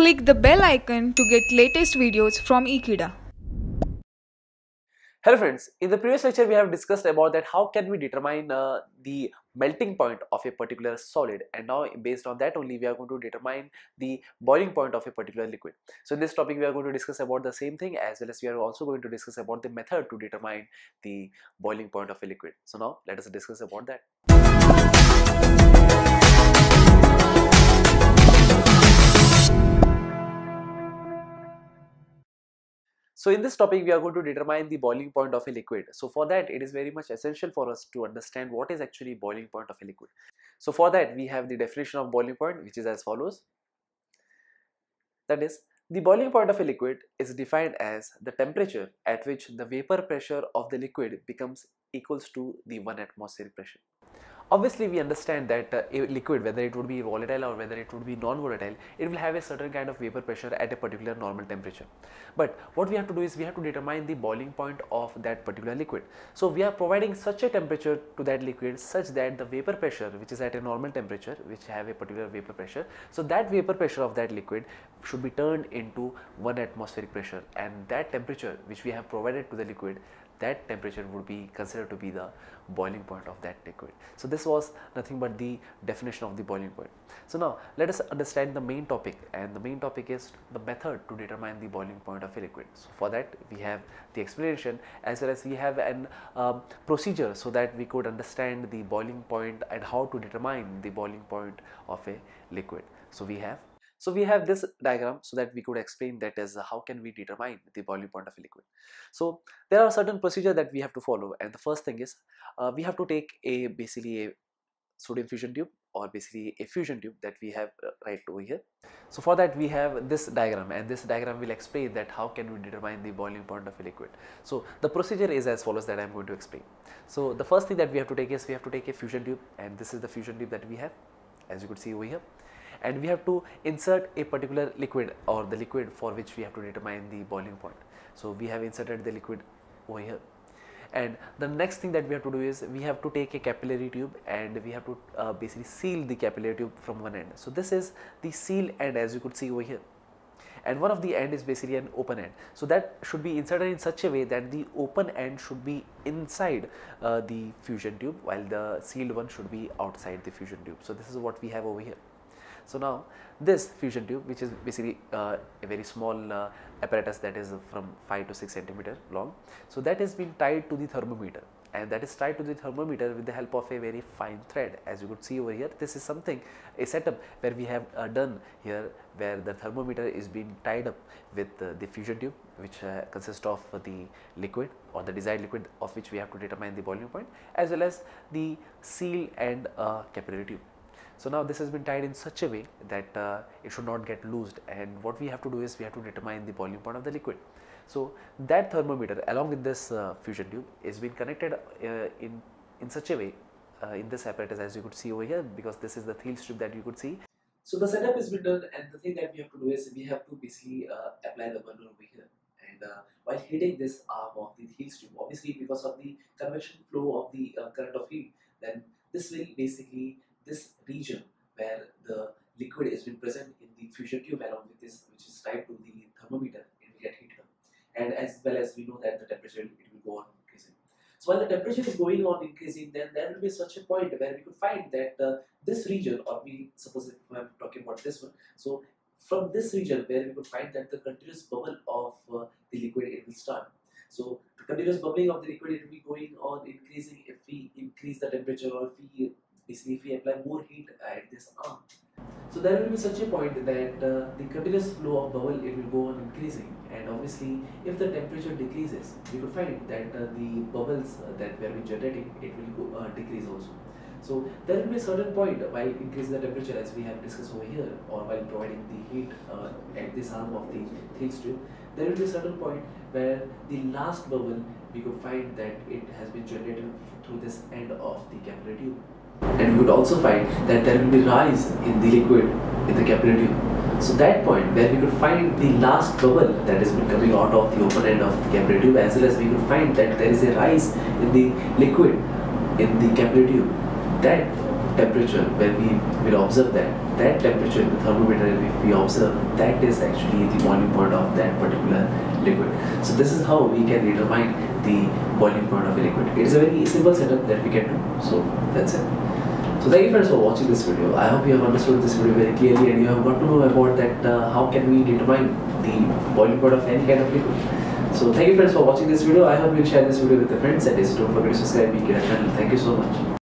Click the bell icon to get latest videos from Ekeeda. Hello friends, in the previous lecture we have discussed about that how can we determine the melting point of a particular solid, and now based on that only we are going to determine the boiling point of a particular liquid. So in this topic we are going to discuss about the same thing, as well as we are also going to discuss about the method to determine the boiling point of a liquid. So now let us discuss about that. So in this topic we are going to determine the boiling point of a liquid. So for that it is very much essential for us to understand what is actually boiling point of a liquid. So for that we have the definition of boiling point, which is as follows. That is, the boiling point of a liquid is defined as the temperature at which the vapor pressure of the liquid becomes equals to the 1 atmospheric pressure. Obviously we understand that a liquid, whether it would be volatile or whether it would be non-volatile, it will have a certain kind of vapor pressure at a particular normal temperature. But what we have to do is we have to determine the boiling point of that particular liquid. So we are providing such a temperature to that liquid such that the vapor pressure, which is at a normal temperature, which have a particular vapor pressure, so that vapor pressure of that liquid should be turned into 1 atmospheric pressure, and that temperature which we have provided to the liquid, that temperature would be considered to be the boiling point of that liquid. So this was nothing but the definition of the boiling point. So now let us understand the main topic, and the main topic is the method to determine the boiling point of a liquid. So for that we have the explanation, as well as we have an procedure so that we could understand the boiling point and how to determine the boiling point of a liquid. So we have this diagram so that we could explain that as how can we determine the boiling point of a liquid. So there are certain procedures that we have to follow, and the first thing is we have to take basically a sodium fusion tube, or basically a fusion tube that we have right over here. So for that we have this diagram, and this diagram will explain that how can we determine the boiling point of a liquid. So the procedure is as follows that I am going to explain. So the first thing that we have to take is we have to take a fusion tube, and this is the fusion tube that we have, as you could see over here. And we have to insert a particular liquid, or the liquid for which we have to determine the boiling point. So we have inserted the liquid over here, and the next thing that we have to do is we have to take a capillary tube, and we have to basically seal the capillary tube from one end. So this is the seal end, as you could see over here, and one of the end is basically an open end. So that should be inserted in such a way that the open end should be inside the fusion tube, while the sealed one should be outside the fusion tube. So this is what we have over here. So now this fusion tube, which is basically a very small apparatus that is from 5 to 6 centimeter long, so that has been tied to the thermometer, and that is tied to the thermometer with the help of a very fine thread, as you could see over here. This is something, a setup where we have done here, where the thermometer is being tied up with the fusion tube, which consists of the liquid, or the desired liquid of which we have to determine the boiling point, as well as the seal and capillary tube. So now this has been tied in such a way that it should not get loosed, and what we have to do is we have to determine the boiling point of the liquid. So that thermometer along with this fusion tube is being connected in such a way in this apparatus, as you could see over here, because this is the thiel strip that you could see. So the setup has been done, and the thing that we have to do is we have to basically apply the burner over here, and while hitting this arm of the thiel strip, obviously because of the convection flow of the current of heat, then this will basically this region where the liquid has been present in the fusion tube along with this, which is tied to the thermometer, it will get heated up, and as well as we know that the temperature, it will go on increasing. So while the temperature is going on increasing, then there will be such a point where we could find that this region, or we suppose I am talking about this one, so from this region where we could find that the continuous bubble of the liquid, it will start. So the continuous bubbling of the liquid, it will be going on increasing if we increase the temperature, or if we apply more heat at this arm. So there will be such a point that the continuous flow of bubble, it will go on increasing, and obviously if the temperature decreases, we could find that the bubbles that we are generating, it will go, decrease also. So there will be a certain point while increasing the temperature, as we have discussed over here, or while providing the heat at this arm of the thiel strip, there will be a certain point where the last bubble, we could find that it has been generated through this end of the capillary tube. And we would also find that there will be rise in the liquid in the capillary tube. So that point where we could find the last bubble that has been coming out of the open end of the capillary tube, as well as we could find that there is a rise in the liquid in the capillary tube, that temperature where we will observe that that temperature in the thermometer, if we observe, that is actually the boiling point of that particular liquid. So this is how we can determine the boiling point of a liquid. It is a very simple setup that we can do. So that's it. So thank you friends for watching this video. I hope you have understood this video very clearly and you have got to know about that how can we determine the boiling point of any kind of liquid. So thank you friends for watching this video. I hope you share this video with your friends, and don't forget to subscribe to Ekeeda channel. Thank you so much.